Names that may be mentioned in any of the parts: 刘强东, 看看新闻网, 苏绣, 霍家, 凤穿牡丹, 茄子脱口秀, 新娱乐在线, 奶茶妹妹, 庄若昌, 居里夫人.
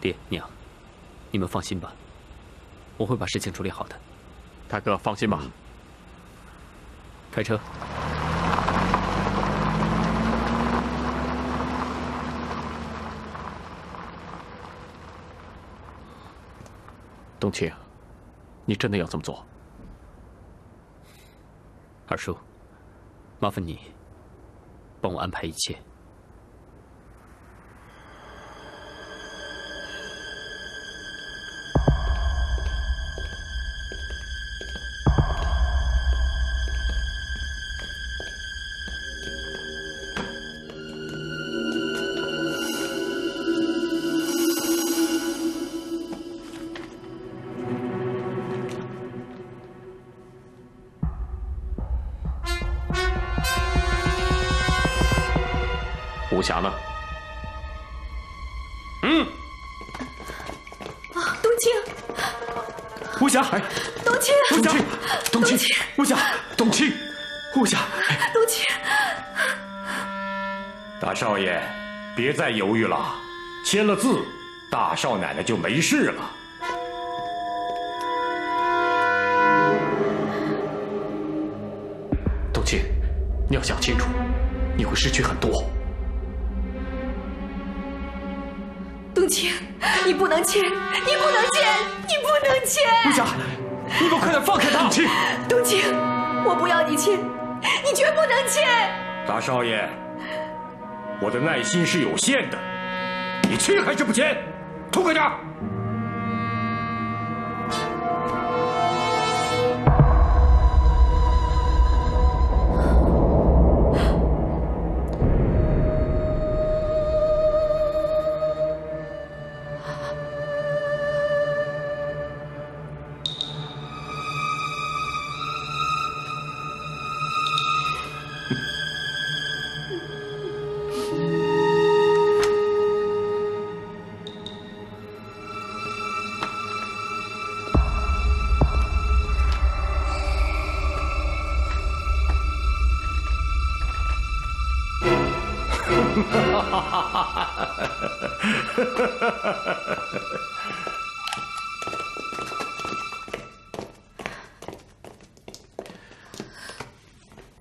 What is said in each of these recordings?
爹娘，你们放心吧，我会把事情处理好的。大哥，放心吧。开车。 冬青，你真的要这么做？二叔，麻烦你帮我安排一切。武侠呢？啊，冬青，武侠，哎，冬青，冬青，冬青，武侠，冬青，武侠，冬青，大少爷，别再犹豫了，签了字，大少奶奶就没事了。 冬青，你要想清楚，你会失去很多。 冬青，你不能签，你不能签，你不能签！陆霞，你给我快点放开他！冬青，冬青，我不要你签，你绝不能签！大少爷，我的耐心是有限的，你签还是不签？痛快点！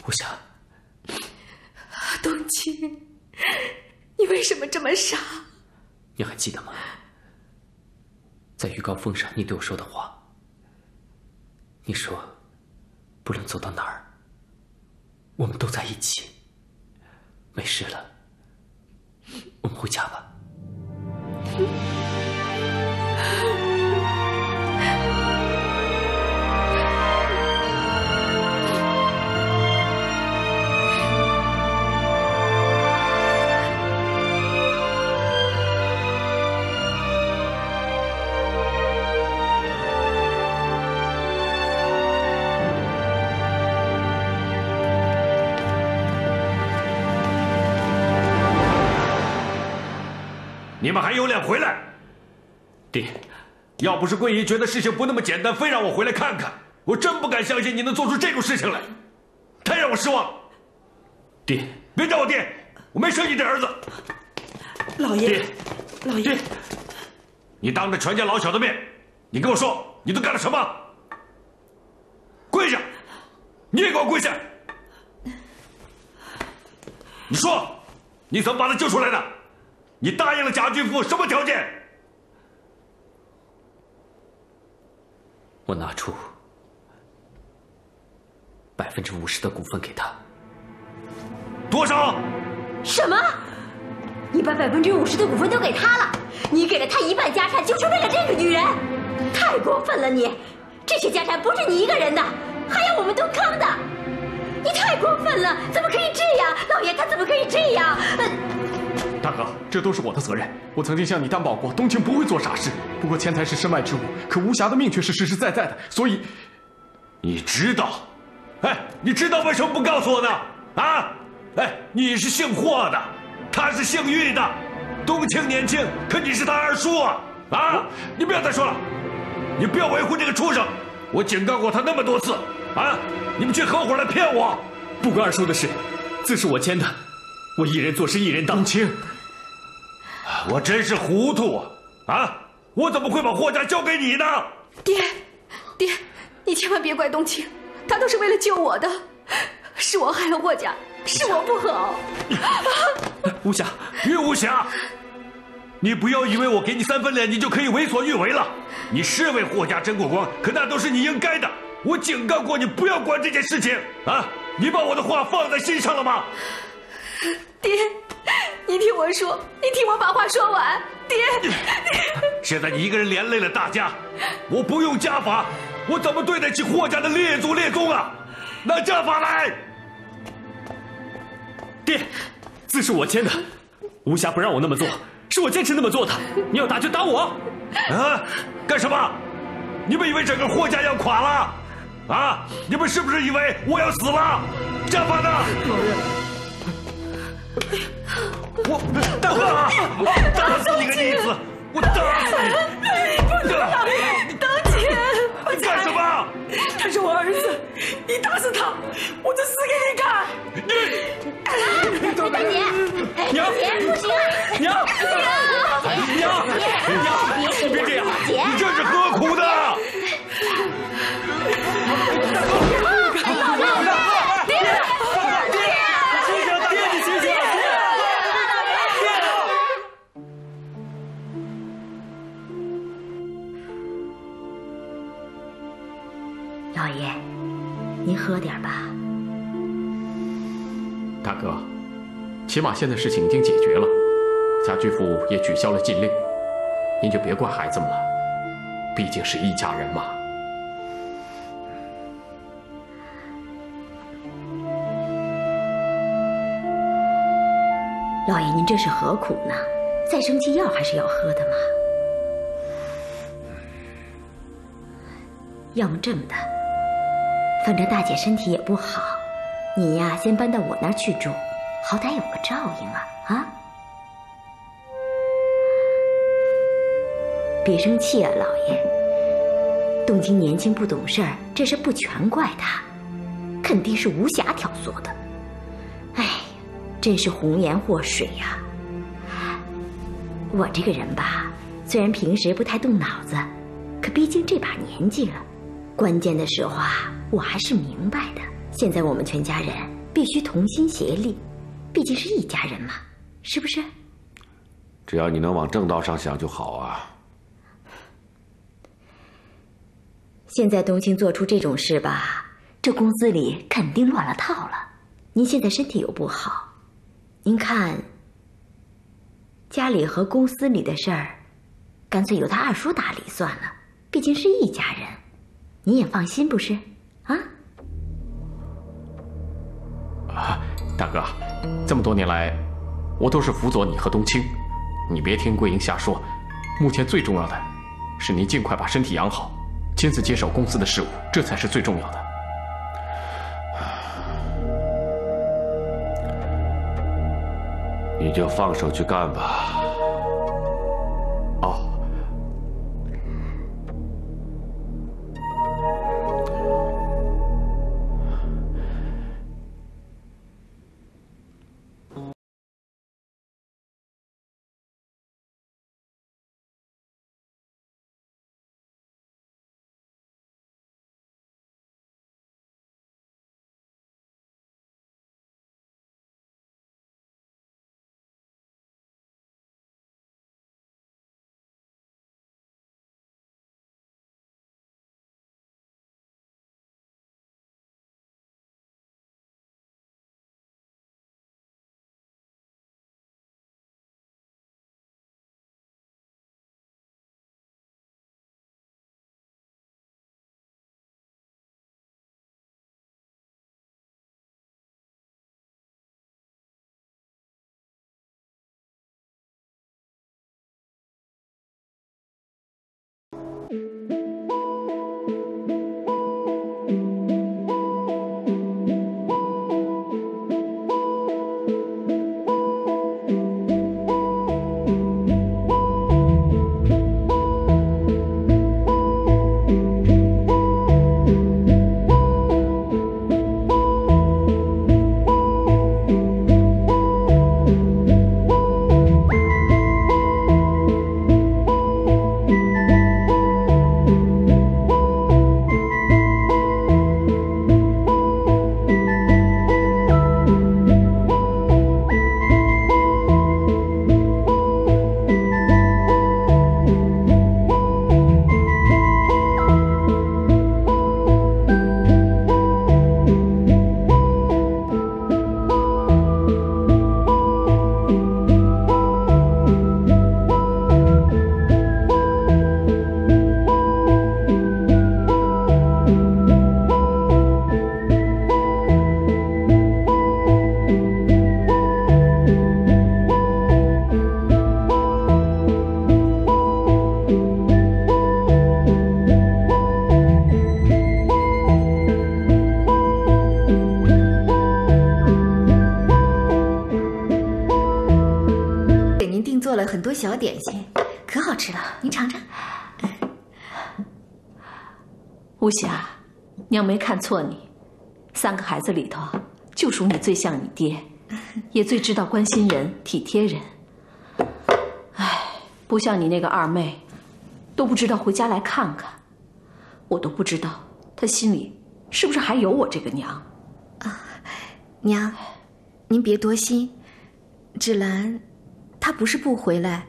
武侠，冬青，你为什么这么傻？你还记得吗？在预告封上你对我说的话，你说，不论走到哪儿，我们都在一起。没事了，我们回家吧。 你们还有脸回来？爹，要不是桂姨觉得事情不那么简单，非让我回来看看，我真不敢相信你能做出这种事情来，太让我失望了。爹，别叫我爹，我没生你这儿子。老爷，爹，老爷，你当着全家老小的面，你跟我说你都干了什么？跪下！你也给我跪下！你说，你怎么把他救出来的？ 你答应了贾俊富什么条件？我拿出50%的股份给他。多少？什么？你把50%的股份都给他了？你给了他一半家产，就是为了这个女人？太过分了你！这些家产不是你一个人的，还有我们东康的。你太过分了！怎么可以这样？老爷，他怎么可以这样？大哥，这都是我的责任。我曾经向你担保过，冬青不会做傻事。不过钱财是身外之物，可无暇的命却是实实在在的。所以，你知道？哎，你知道为什么不告诉我呢？啊？哎，你是姓霍的，他是姓玉的。冬青年轻，可你是他二叔啊！啊！你不要再说了，你不要维护这个畜生。我警告过他那么多次啊！你们却合伙来骗我。不关二叔的事，字是我签的。 我一人做事一人当。冬青，我真是糊涂啊！啊！我怎么会把霍家交给你呢？爹，你千万别怪冬青，他都是为了救我的，是我害了霍家，是我不好。吴霞，岳无暇，你不要以为我给你三分脸，你就可以为所欲为了。你是为霍家争过光，可那都是你应该的。我警告过你不要管这件事情啊！你把我的话放在心上了吗？爹。 你听我说，你听我把话说完，爹。现在你一个人连累了大家，我不用家法，我怎么对得起霍家的列祖列宗啊？拿家法来！爹，字是我签的，无暇不让我那么做，是我坚持那么做的。你要打就打我！啊，干什么？你们以为整个霍家要垮了？啊，你们是不是以为我要死了？家法呢？老爷。 我大哥啊！打死你个逆子！我打死你！你不能打！当姐，你干什么？他是我儿子，你打死他，我就死给你看！大姐，娘，不行啊！娘，娘，娘，你别这样，你这是何苦呢？大哥，大哥，爹！ 老爷，您喝点吧。大哥，起码现在事情已经解决了，家居府也取消了禁令，您就别怪孩子们了，毕竟是一家人嘛。老爷，您这是何苦呢？再生气药还是要喝的嘛。要么这么的。 反正大姐身体也不好，你呀先搬到我那儿去住，好歹有个照应啊！啊，别生气啊，老爷。冬青年轻不懂事儿，这事不全怪他，肯定是无暇挑唆的。哎，真是红颜祸水呀！我这个人吧，虽然平时不太动脑子，可毕竟这把年纪了。 关键的时候啊，我还是明白的。现在我们全家人必须同心协力，毕竟是一家人嘛，是不是？只要你能往正道上想就好啊。现在冬青做出这种事吧，这公司里肯定乱了套了。您现在身体又不好，您看，家里和公司里的事儿，干脆由他二叔打理算了，毕竟是一家人。 你也放心不是？啊？啊，大哥，这么多年来，我都是辅佐你和冬青，你别听桂英瞎说。目前最重要的，是您尽快把身体养好，亲自接手公司的事务，这才是最重要的。你就放手去干吧。定做了很多小点心，可好吃了，您尝尝。无暇，娘没看错你，三个孩子里头，就属你最像你爹，也最知道关心人、体贴人。哎，不像你那个二妹，都不知道回家来看看，我都不知道她心里是不是还有我这个娘。啊，娘，您别多心，芷兰。 他不是不回来，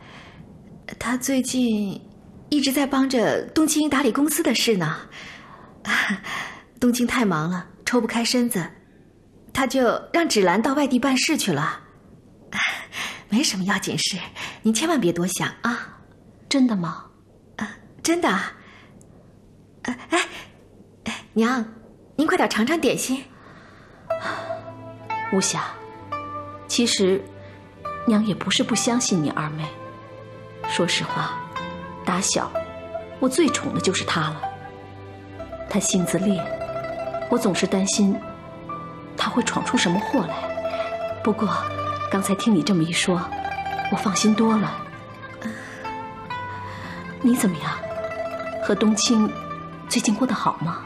他最近一直在帮着冬青打理公司的事呢。冬青太忙了，抽不开身子，他就让芷兰到外地办事去了。没什么要紧事，您千万别多想啊。真的吗？啊，真的。哎，娘，您快点尝尝点心。无暇，其实。 娘也不是不相信你二妹，说实话，打小我最宠的就是她了。她性子烈，我总是担心她会闯出什么祸来。不过，刚才听你这么一说，我放心多了。你怎么样？和冬青最近过得好吗？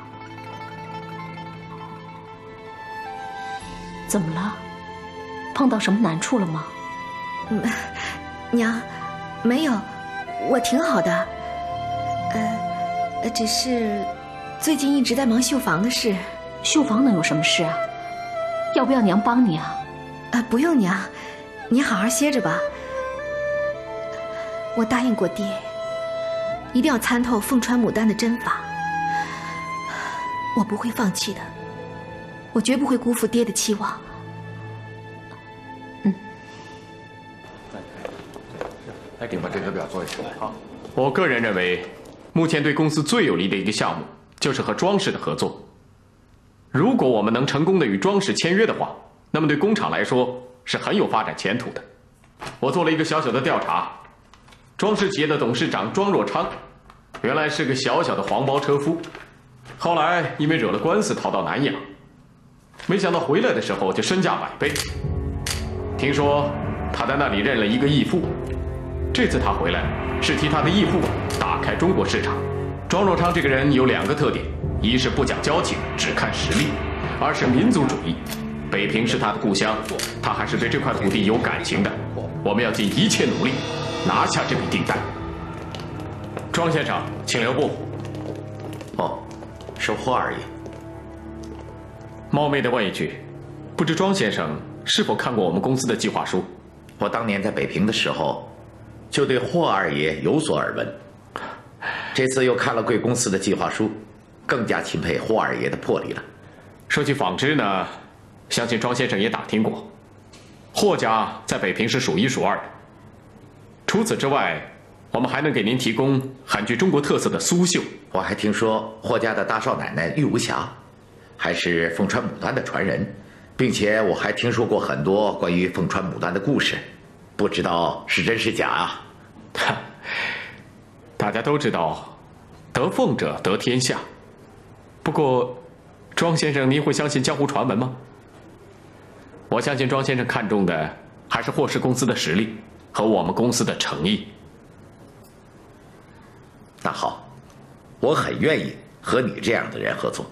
怎么了？碰到什么难处了吗？ 娘，没有，我挺好的。只是最近一直在忙绣房的事。绣房能有什么事啊？要不要娘帮你啊？不用娘，你好好歇着吧。我答应过爹，一定要参透凤穿牡丹的针法。我不会放弃的，我绝不会辜负爹的期望。 你把这个表做一下。好，我个人认为，目前对公司最有利的一个项目就是和装饰的合作。如果我们能成功的与装饰签约的话，那么对工厂来说是很有发展前途的。我做了一个小小的调查，装饰企业的董事长庄若昌，原来是个小小的黄包车夫，后来因为惹了官司逃到南洋，没想到回来的时候就身价百倍。听说他在那里认了一个义父。 这次他回来是替他的义父打开中国市场。庄若昌这个人有两个特点：一是不讲交情，只看实力；二是民族主义。北平是他的故乡，他还是对这块土地有感情的。我们要尽一切努力拿下这笔订单。庄先生，请留步。哦，收货而已。冒昧地问一句，不知庄先生是否看过我们公司的计划书？我当年在北平的时候。 就对霍二爷有所耳闻，这次又看了贵公司的计划书，更加钦佩霍二爷的魄力了。说起纺织呢，相信庄先生也打听过，霍家在北平是数一数二的。除此之外，我们还能给您提供很具中国特色的苏绣。我还听说霍家的大少奶奶玉无暇，还是凤穿牡丹的传人，并且我还听说过很多关于凤穿牡丹的故事，不知道是真是假啊！ 大家都知道，得凤者得天下。不过，庄先生，您会相信江湖传闻吗？我相信庄先生看重的还是霍氏公司的实力和我们公司的诚意。那好，我很愿意和你这样的人合作。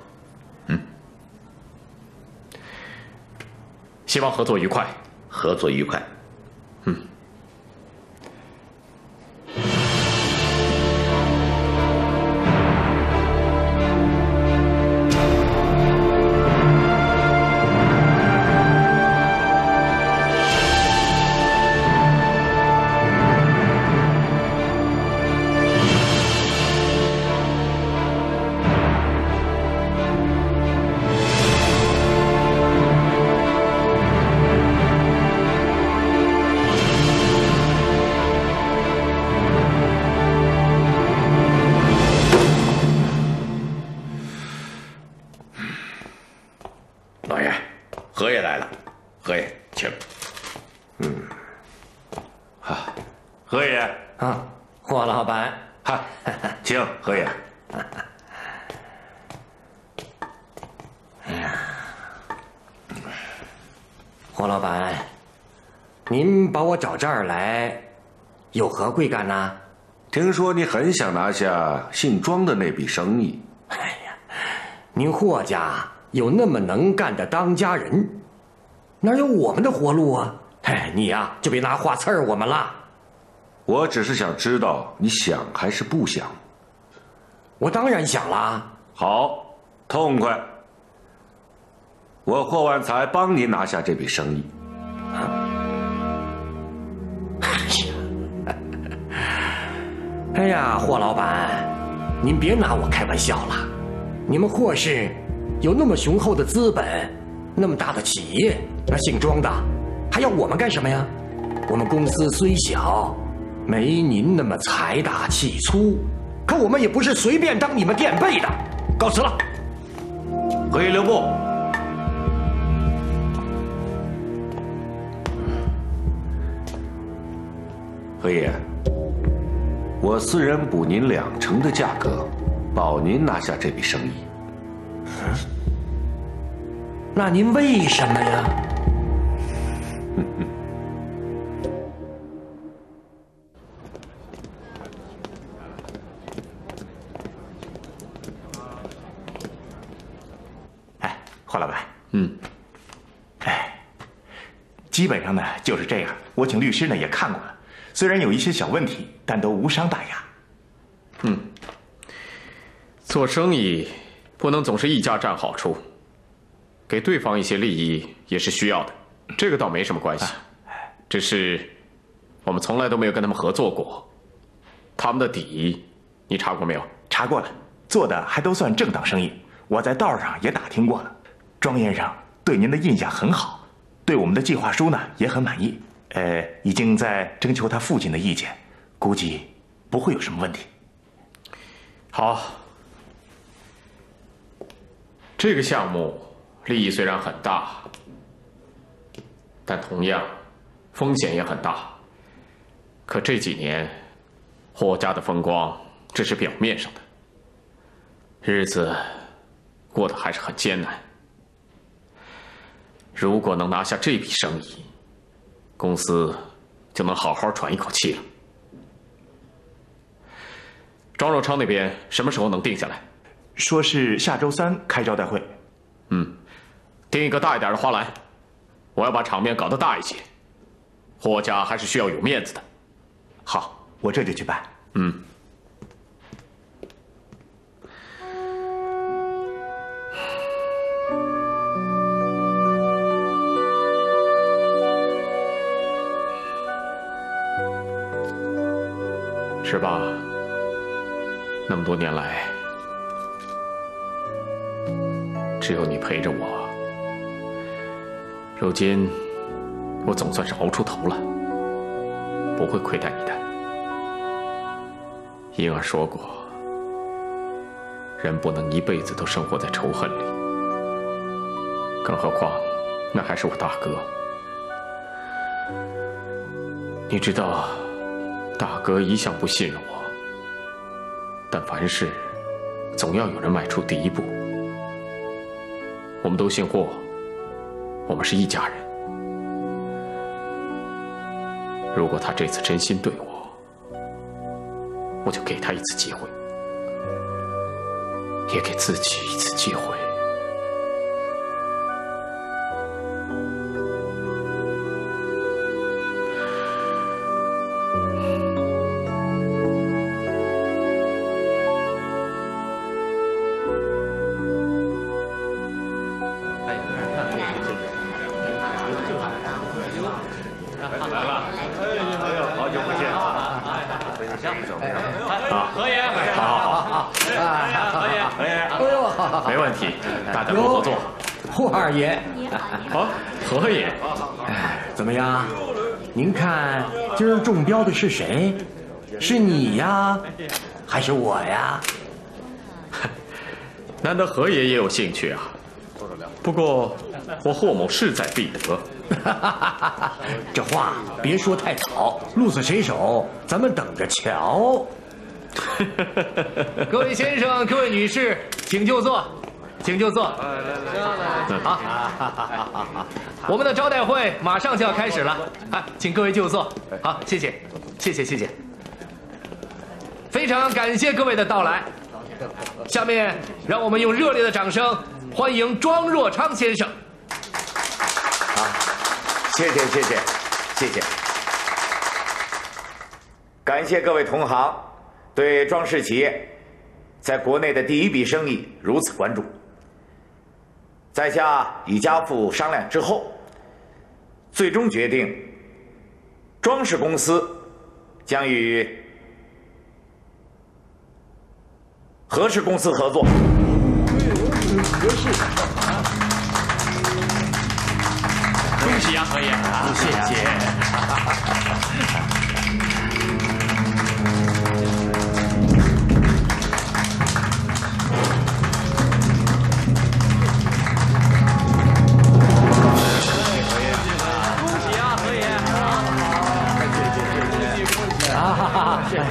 嗯，希望合作愉快。合作愉快。嗯。 这儿来有何贵干呢？听说你很想拿下姓庄的那笔生意。哎呀，您霍家有那么能干的当家人，哪有我们的活路啊？哎，你呀，就别拿话刺儿我们了。我只是想知道你想还是不想。我当然想啦。好，痛快。 我霍万才帮您拿下这笔生意。哎呀，霍老板，您别拿我开玩笑了。你们霍氏有那么雄厚的资本，那么大的企业，那姓庄的还要我们干什么呀？我们公司虽小，没您那么财大气粗，可我们也不是随便当你们垫背的。告辞了。可以留步。 何爷，我私人补您20%的价格，保您拿下这笔生意。那您为什么呀？哎，霍老板，哎，基本上呢就是这样。我请律师呢也看过了。 虽然有一些小问题，但都无伤大雅。做生意不能总是一家占好处，给对方一些利益也是需要的。这个倒没什么关系，只是我们从来都没有跟他们合作过。他们的底你查过没有？查过了，做的还都算正当生意。我在道上也打听过了，庄先生对您的印象很好，对我们的计划书呢也很满意。 已经在征求他父亲的意见，估计不会有什么问题。好，这个项目利益虽然很大，但同样风险也很大。可这几年，霍家的风光只是表面上的，日子过得还是很艰难。如果能拿下这笔生意， 公司就能好好喘一口气了。庄若昌那边什么时候能定下来？说是下周三开招待会。定一个大一点的花篮，我要把场面搞得大一些。霍家还是需要有面子的。好，我这就去办。是吧？那么多年来，只有你陪着我。如今，我总算是熬出头了，不会亏待你的。婴儿说过，人不能一辈子都生活在仇恨里，更何况那还是我大哥。你知道。 大哥一向不信任我，但凡事总要有人迈出第一步。我们都姓霍，我们是一家人。如果他这次真心对我，我就给他一次机会，也给自己一次机会。 今儿中标的是谁？是你呀，还是我呀？难得何爷也有兴趣啊！不过我霍某势在必得。这话别说太早，鹿死谁手，咱们等着瞧。各位先生，各位女士，请就坐，请就坐。好。 我们的招待会马上就要开始了，请各位就坐。好，谢谢。谢谢谢谢，非常感谢各位的到来。下面让我们用热烈的掌声欢迎庄若昌先生。好，谢谢谢谢谢谢，感谢各位同行对庄氏企业在国内的第一笔生意如此关注。在下与家父商量之后，最终决定，庄氏公司将与何氏公司合作。恭喜啊，何爷！谢谢。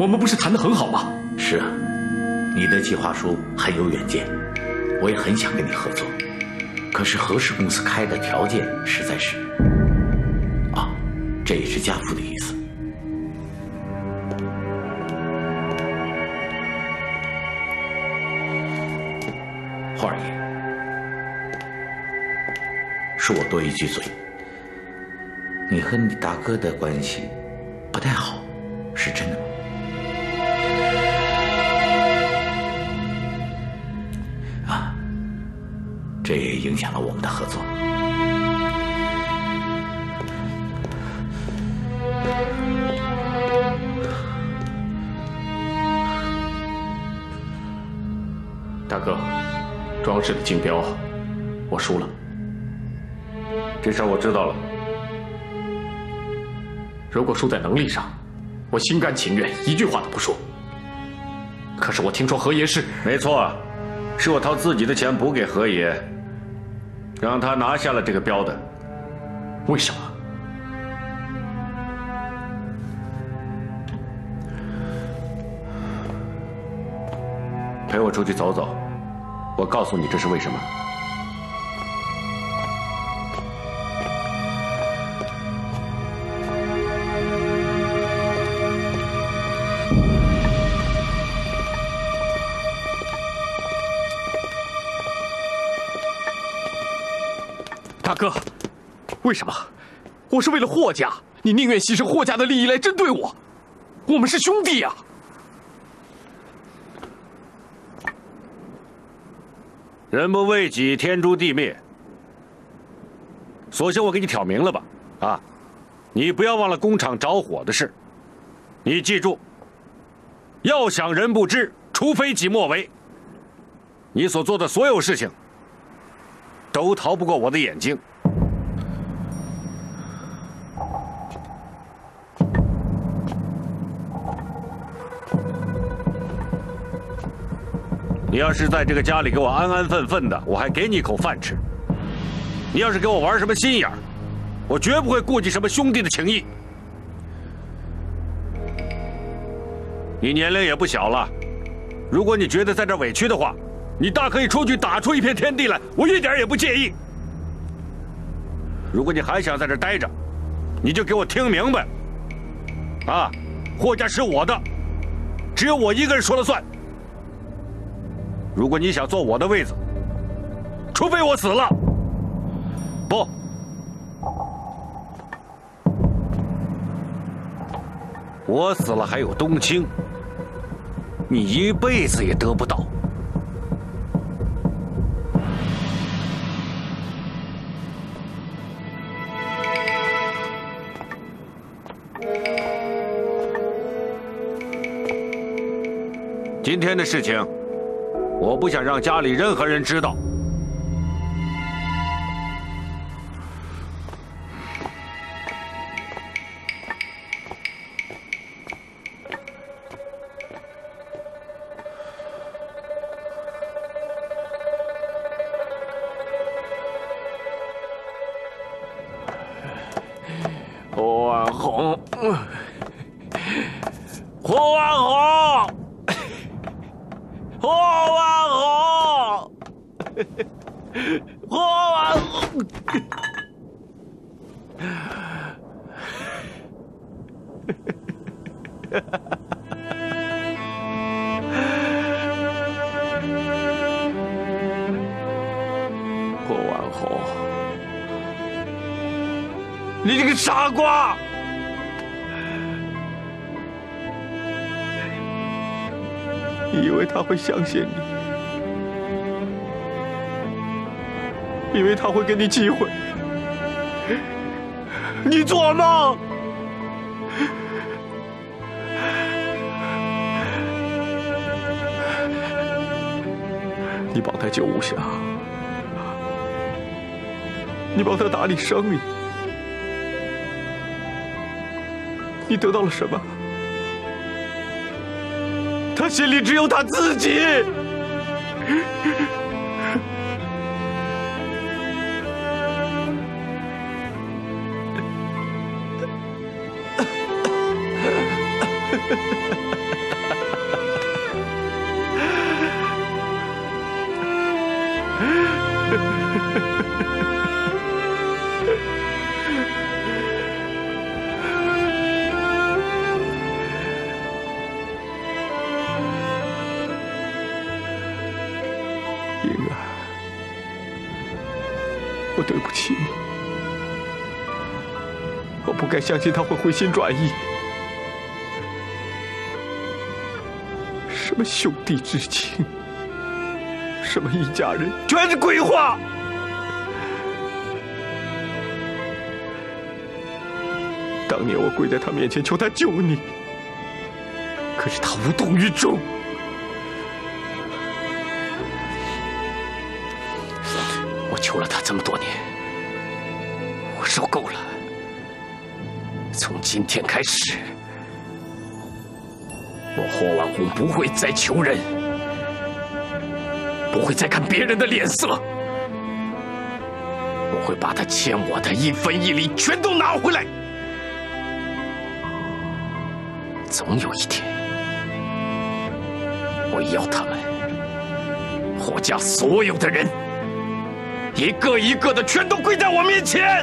我们不是谈得很好吗？是啊，你的计划书很有远见，我也很想跟你合作。可是何氏公司开的条件实在是……啊，这也是家父的意思。花儿爷，恕我多一句嘴，你和你大哥的关系不太好，是真的吗？这也影响了我们的合作。大哥，庄氏的竞标，我输了。这事儿我知道了。如果输在能力上，我心甘情愿，一句话都不说。可是我听说何爷是……没错，是我掏自己的钱补给何爷。让他拿下了这个标的，为什么？陪我出去走走，我告诉你这是为什么。哥，为什么？我是为了霍家，你宁愿牺牲霍家的利益来针对我？我们是兄弟呀！人不为己，天诛地灭。索性我给你挑明了吧，啊，你不要忘了工厂着火的事。你记住，要想人不知，除非己莫为。你所做的所有事情，都逃不过我的眼睛。你要是在这个家里给我安安分分的，我还给你一口饭吃；你要是给我玩什么心眼儿，我绝不会顾及什么兄弟的情谊。你年龄也不小了，如果你觉得在这儿委屈的话，你大可以出去打出一片天地来，我一点也不介意。如果你还想在这儿待着，你就给我听明白，啊，霍家是我的，只有我一个人说了算。如果你想坐我的位子，除非我死了。不，我死了还有冬青，你一辈子也得不到。今天的事情，我不想让家里任何人知道。红，胡万红，胡万红，胡万红。霍万红，你这个傻瓜！你以为他会相信你？以为他会给你机会？你做梦！ 你绑他救无暇，你帮他打理生意，你得到了什么？他心里只有他自己。莹儿，我对不起你，我不该相信他会回心转意。什么兄弟之情，什么一家人，全是鬼话。 当年我跪在他面前求他救你，可是他无动于衷。我求了他这么多年，我受够了。从今天开始，我霍万红不会再求人，不会再看别人的脸色。我会把他欠我的一分一厘全都拿回来。 总有一天，我要他们霍家所有的人，一个一个的全都跪在我面前。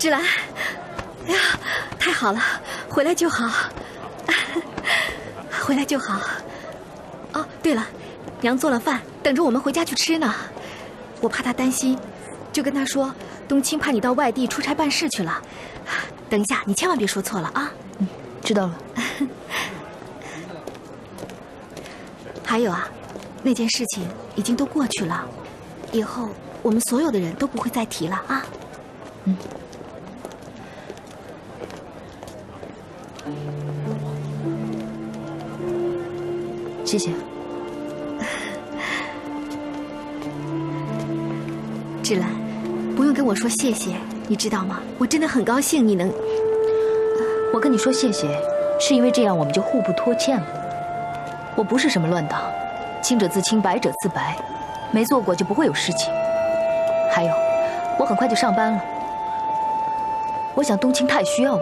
芷兰，哎呀，太好了，回来就好，回来就好。哦，对了，娘做了饭，等着我们回家去吃呢。我怕她担心，就跟她说，冬青怕你到外地出差办事去了。等一下，你千万别说错了啊。嗯，知道了。还有啊，那件事情已经都过去了，以后我们所有的人都不会再提了啊。嗯。 Thank you. 谢谢。芷兰，不用跟我说谢谢，你知道吗？我真的很高兴你能。我跟你说谢谢，是因为这样我们就互不拖欠了。我不是什么乱党，清者自清，白者自白，没做过就不会有事情。还有，我很快就上班了。我想冬青太需要我。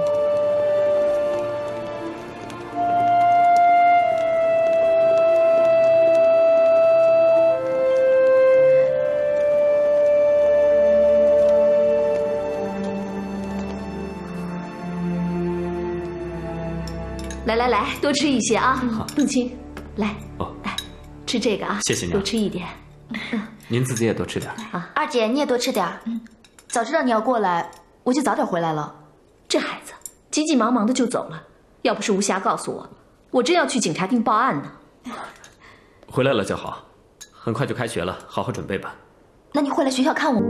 来来来，多吃一些啊！好，冬青，来，哦，来，吃这个啊！谢谢您，多吃一点。您自己也多吃点啊，二姐你也多吃点。早知道你要过来，我就早点回来了。这孩子急急忙忙的就走了，要不是无暇告诉我，我真要去警察厅报案呢。回来了就好，很快就开学了，好好准备吧。那你会来学校看我？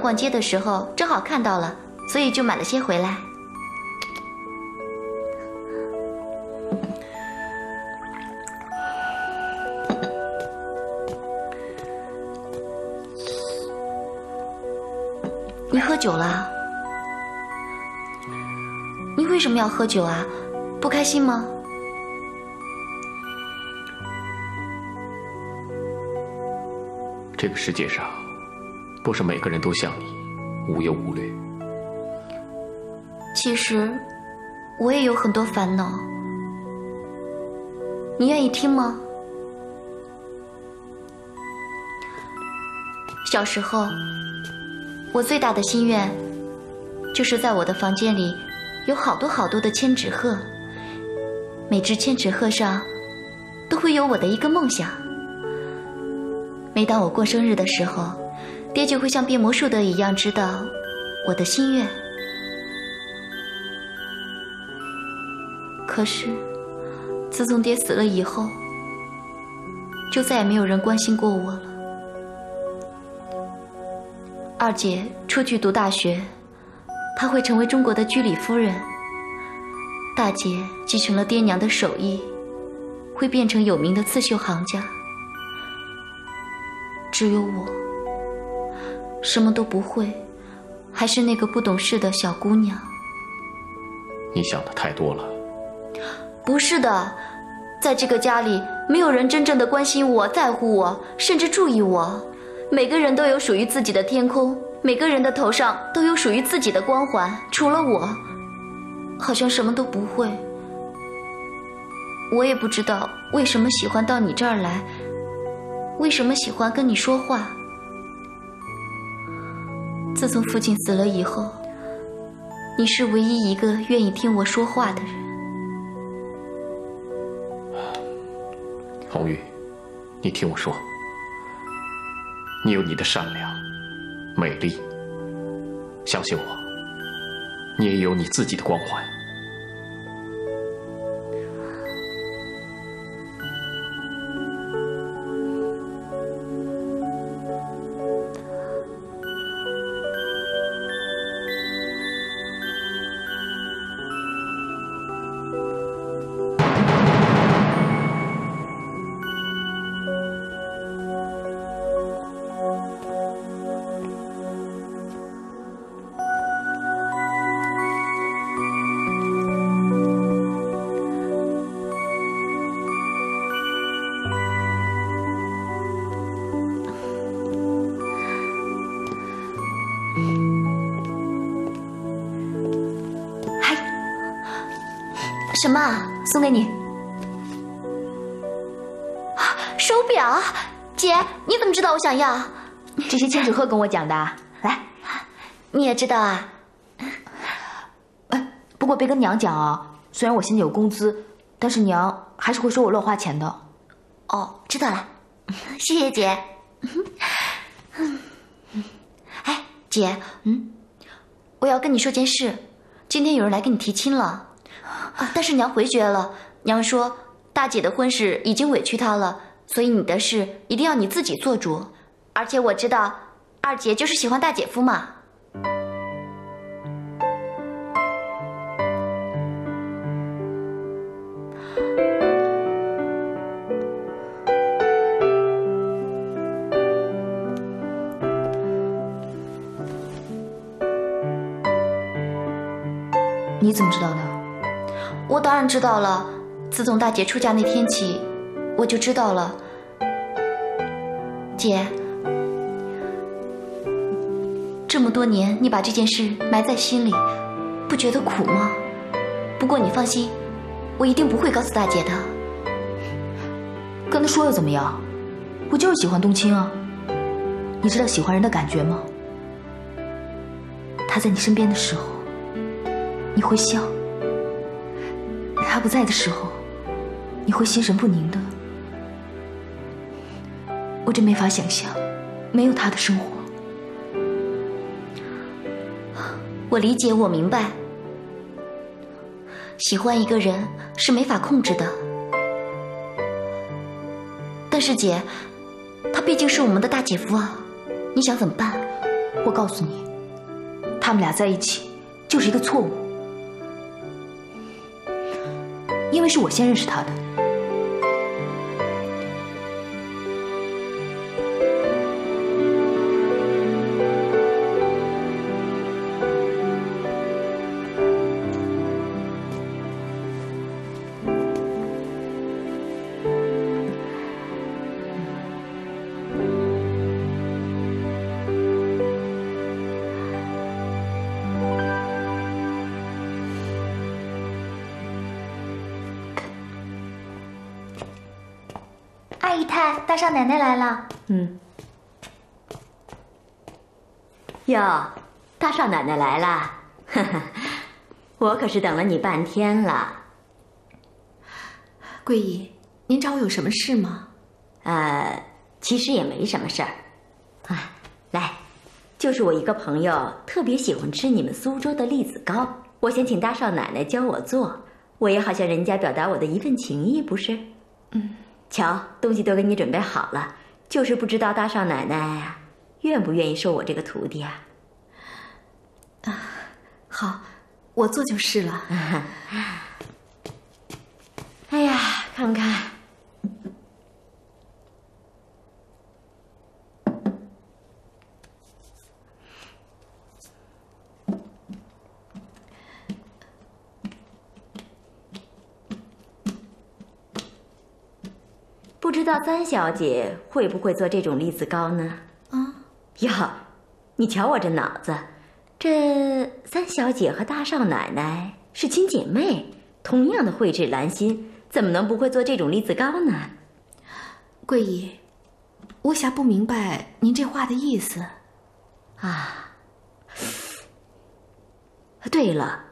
逛街的时候正好看到了，所以就买了些回来。你喝酒了？你为什么要喝酒啊？不开心吗？ 这个世界上。 不是每个人都像你无忧无虑。其实，我也有很多烦恼。你愿意听吗？小时候，我最大的心愿，就是在我的房间里有好多好多的千纸鹤，每只千纸鹤上都会有我的一个梦想。每当我过生日的时候。 爹就会像变魔术的一样知道我的心愿，可是自从爹死了以后，就再也没有人关心过我了。二姐出去读大学，她会成为中国的居里夫人；大姐继承了爹娘的手艺，会变成有名的刺绣行家。只有我，什么都不会，还是那个不懂事的小姑娘。你想的太多了。不是的，在这个家里，没有人真正的关心我、在乎我，甚至注意我。每个人都有属于自己的天空，每个人的头上都有属于自己的光环。除了我，好像什么都不会。我也不知道为什么喜欢到你这儿来，为什么喜欢跟你说话。自从父亲死了以后，你是唯一一个愿意听我说话的人。红玉，你听我说，你有你的善良、美丽，相信我，你也有你自己的光环。什么？送给你。手表，姐，你怎么知道我想要？这是金主贺跟我讲的。来，你也知道啊。不过别跟娘讲啊。虽然我现在有工资，但是娘还是会说我乱花钱的。哦，知道了。谢谢姐。哎，姐，我要跟你说件事。今天有人来跟你提亲了。但是娘回绝了。娘说，大姐的婚事已经委屈她了，所以你的事一定要你自己做主。而且我知道，二姐就是喜欢大姐夫嘛。你怎么知道的？我当然知道了，自从大姐出嫁那天起，我就知道了。姐，这么多年你把这件事埋在心里，不觉得苦吗？不过你放心，我一定不会告诉大姐的。跟她说又怎么样？我就是喜欢冬青啊。你知道喜欢人的感觉吗？他在你身边的时候，你会笑。他不在的时候，你会心神不宁的。我真没法想象没有他的生活。我理解，我明白。喜欢一个人是没法控制的，但是姐，他毕竟是我们的大姐夫啊，你想怎么办？我告诉你，他们俩在一起就是一个错误。因为是我先认识他的，大少奶奶来了。哟，大少奶奶来了，呵呵，我可是等了你半天了。桂姨，您找我有什么事吗？其实也没什么事儿。啊，来，就是我一个朋友特别喜欢吃你们苏州的栗子糕，我想请大少奶奶教我做，我也好向人家表达我的一份情意，不是？瞧，东西都给你准备好了，就是不知道大少奶奶愿不愿意收我这个徒弟啊？啊，好，我做就是了。哎呀，看看，不知道三小姐会不会做这种栗子糕呢？ 哟，你瞧我这脑子，这三小姐和大少奶奶是亲姐妹，同样的蕙质兰心，怎么能不会做这种栗子糕呢？桂姨，我想不明白您这话的意思。啊，对了，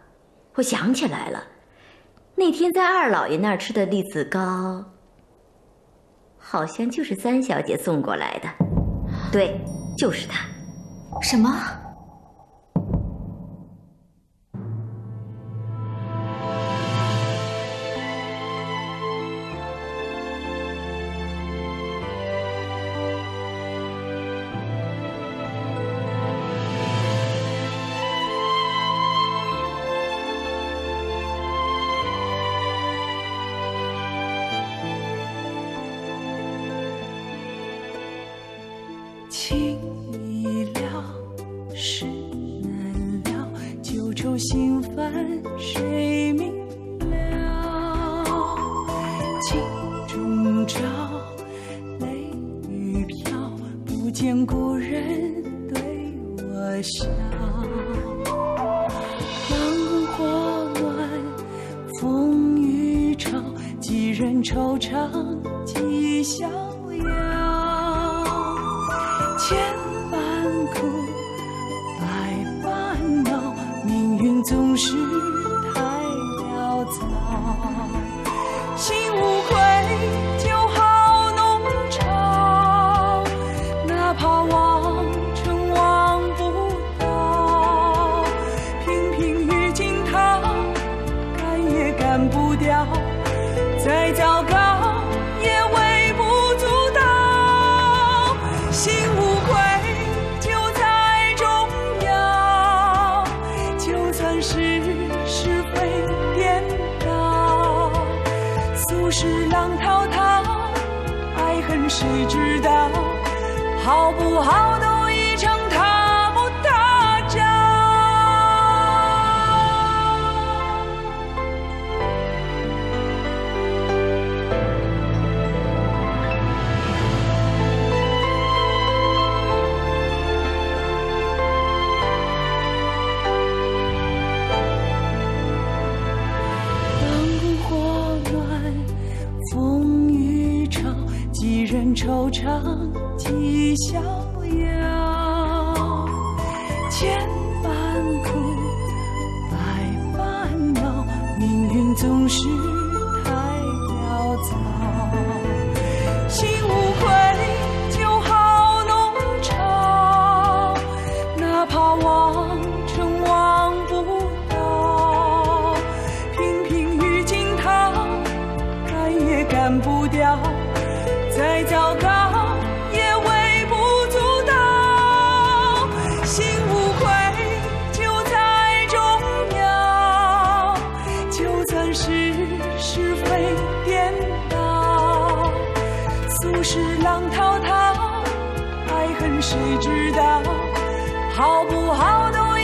我想起来了，那天在二老爷那儿吃的栗子糕，好像就是三小姐送过来的。对。 就是他，什么？情。 事难料，旧愁心烦谁明了？镜中照，泪雨飘，不见故人对我笑。灯火乱，风雨潮，几人惆怅几逍遥？千般苦。 总是太潦草，心无愧就好弄潮，哪怕望尘望不到，频频与惊涛，赶也赶不掉，再糟糕也微不足道，心无愧。 是浪滔滔，爱恨谁知道？好不好都一场大不大仗。灯火乱。 风雨潮，几人惆怅几逍遥。千般苦，百般恼，命运总是太潦草。心无愧就好弄潮，哪怕望尘望不到，频频与惊涛。 也赶不掉，再糟糕也微不足道。心无愧就在重要，就算是是非颠倒，俗世浪滔滔，爱恨谁知道？好不好都。